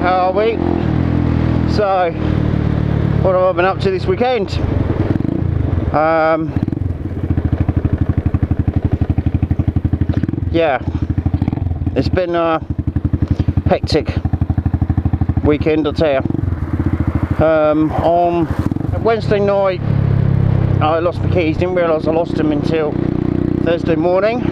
How are we? So, what have I been up to this weekend? Yeah, it's been a hectic weekend, I tell you. On Wednesday night, I lost my keys. Didn't realise I lost them until Thursday morning.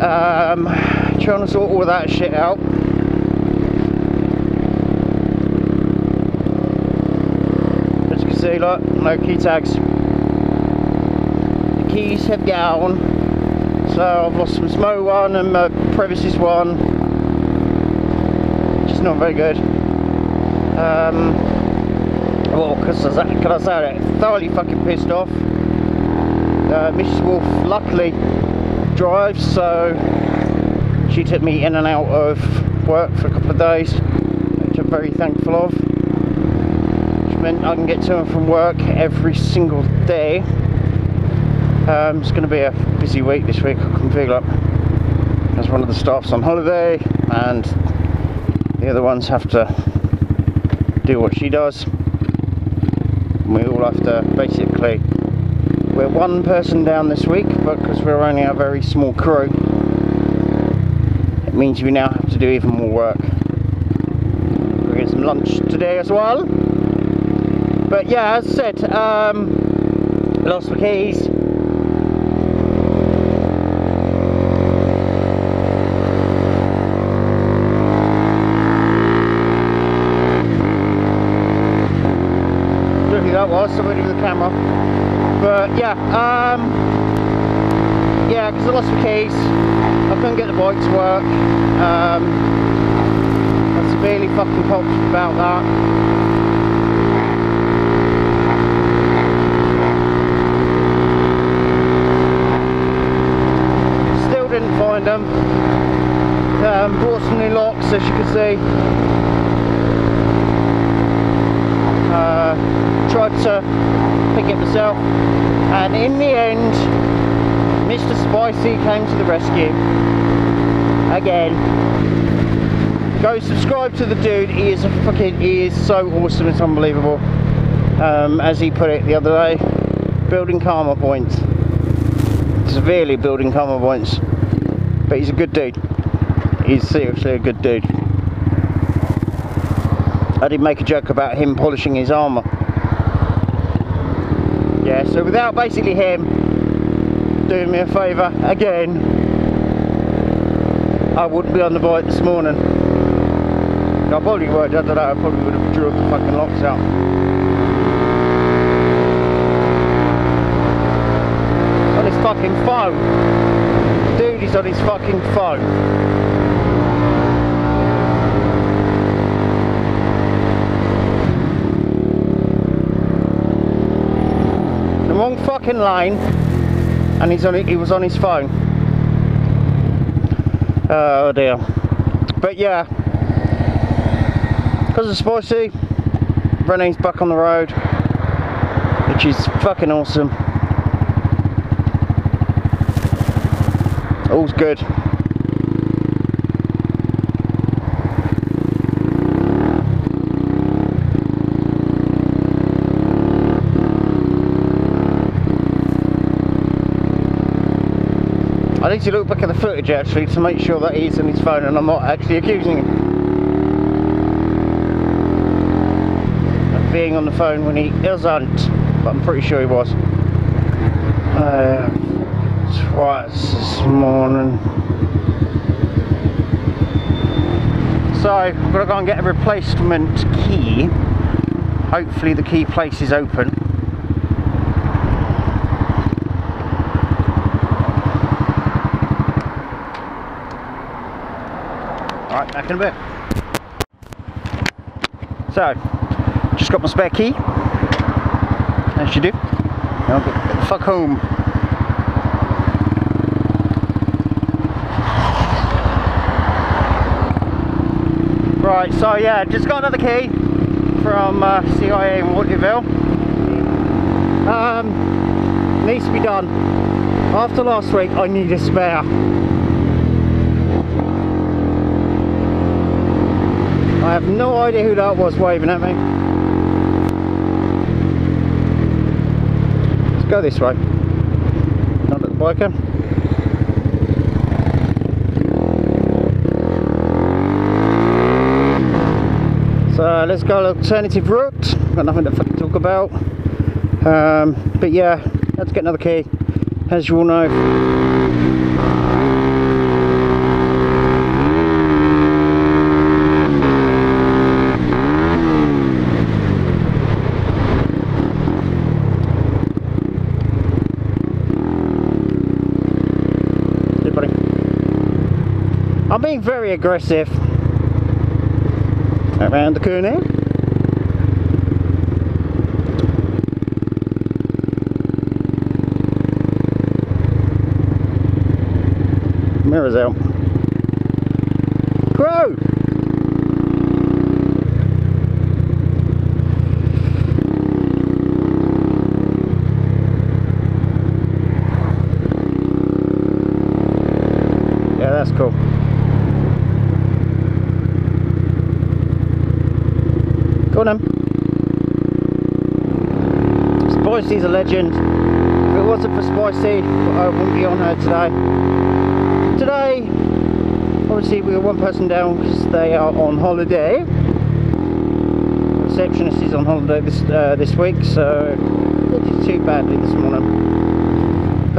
Trying to sort all that shit out. As you can see, look, no key tags. The keys have gone, so I've lost my small one and my premises one. Just not very good. Well, can I say it? Thoroughly fucking pissed off. Mrs. Wolf luckily drives, so she took me in and out of work for a couple of days, which I'm very thankful of, which meant I can get to and from work every single day. It's going to be a busy week this week, I can feel it. As one of the staff's on holiday and the other ones have to do what she does, and we all have to basically, we're one person down this week because we're only a very small crew. It means we now have to do even more work. We'll get some lunch today as well. But yeah, as I said, lost my keys. Don't know who that was, somebody with a camera. But yeah, because I lost my keys. I couldn't get the bike to work. I severely fucking popped about that. Still didn't find them. Bought some new locks, as you can see. Tried to pick it myself, and in the end, Mr. Spicy came to the rescue again. Go subscribe to the dude. He is so awesome, it's unbelievable. As he put it the other day, building karma points, severely building karma points. But he's a good dude. He's seriously a good dude. I did make a joke about him polishing his armour. Yeah, so without basically him doing me a favour again, I wouldn't be on the bike this morning. I probably would, I don't know, I probably would have drew the fucking locks out. He's on his fucking phone. Dude, he's on his fucking phone. The wrong fucking lane. And he was on his phone. Oh dear. But yeah, because of Spicy, Renee's back on the road, which is fucking awesome. All's good. I need to look back at the footage actually to make sure that he's on his phone and I'm not actually accusing him of being on the phone when he isn't, but I'm pretty sure he was. Twice this morning. So I've got to go and get a replacement key. Hopefully the key place is open. Alright, back in a bit. So, just got my spare key, as you do. Now I'll get the fuck home. Right, so yeah, just got another key from CIA in Waterville. Needs to be done. After last week, I need a spare. I have no idea who that was waving at me. Let's go this way. Not at the biker. So let's go alternative route. Got nothing to fucking talk about. But yeah, let's get another key, as you all know. Hey buddy. I'm being very aggressive. Around the corner. Mirrors out. Crow! Yeah, that's cool. Spicy's a legend. If it wasn't for Spicy, I wouldn't be on her today. Today, obviously, we were one person down because they are on holiday. The receptionist is on holiday this week, so it did too badly this morning.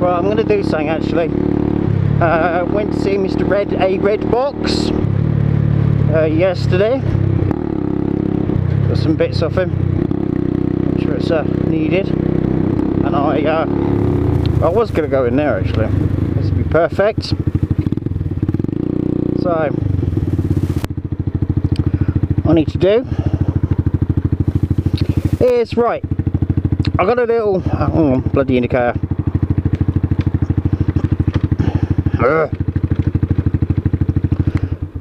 Well, I'm going to do something actually. I went to see Mr. Red, A Red Box. Yesterday, got some bits off him, I'm sure it's needed, and I was going to go in there actually, this would be perfect, so, what I need to do is, right, I got a little, oh bloody indicator,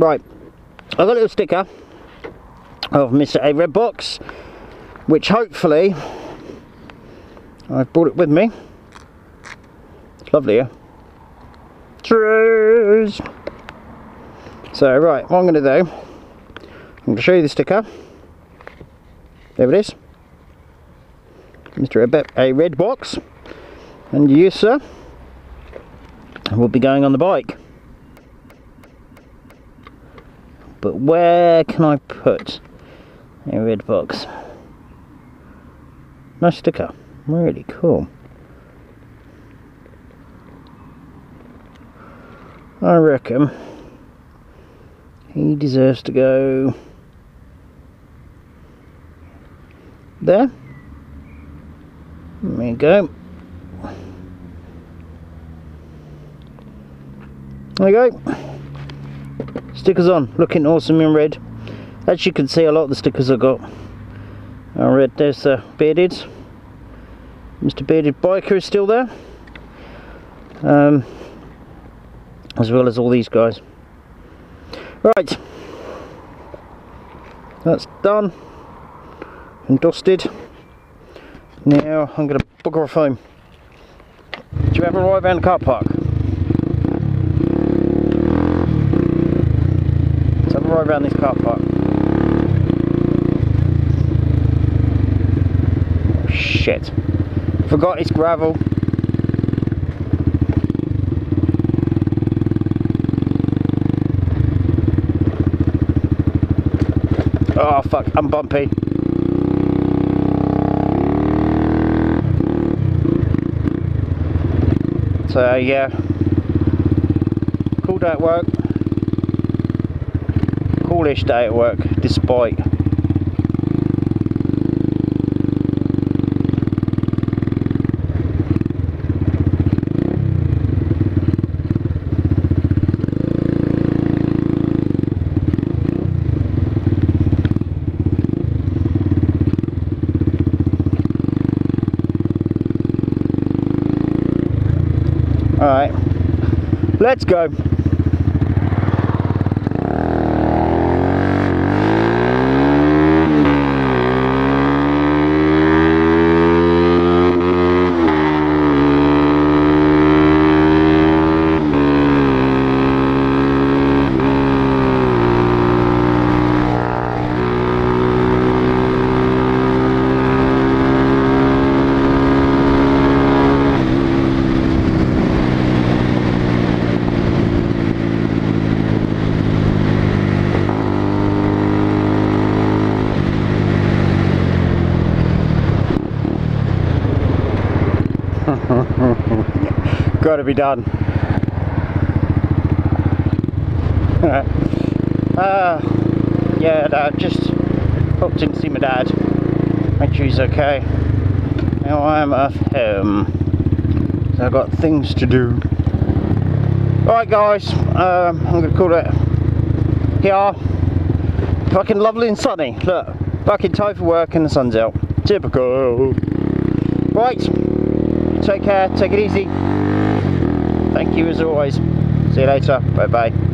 right, I've got a little sticker of Mr. A Red Box, which hopefully I've brought it with me. It's lovely, yeah? Cheers! So, right, what I'm going to do, I'm going to show you the sticker. There it is. Mr. A Red Box. And you, sir, will be going on the bike. But where can I put a red box? Nice sticker, really cool. I reckon he deserves to go there. There you go. There you go. Stickers on, looking awesome in red. As you can see, a lot of the stickers I got are red. There's Bearded. Mr. Bearded Biker is still there, as well as all these guys. Right, that's done and dusted. Now I'm going to bugger off home. Do you ever arrive around the car park? Right around this car park. Oh, shit. Forgot it's gravel. Oh fuck, I'm bumpy. So yeah. Cool day at work. Coolish day at work, despite all right, let's go. Gotta be done. Yeah, Dad, just popped in to see my dad. Make sure he's okay. Now I'm off home. So I've got things to do. Alright guys, I'm gonna call it here. Fucking lovely and sunny. Look, fucking time for work and the sun's out. Typical. Right, take care, take it easy. Thank you as always. See you later. Bye bye.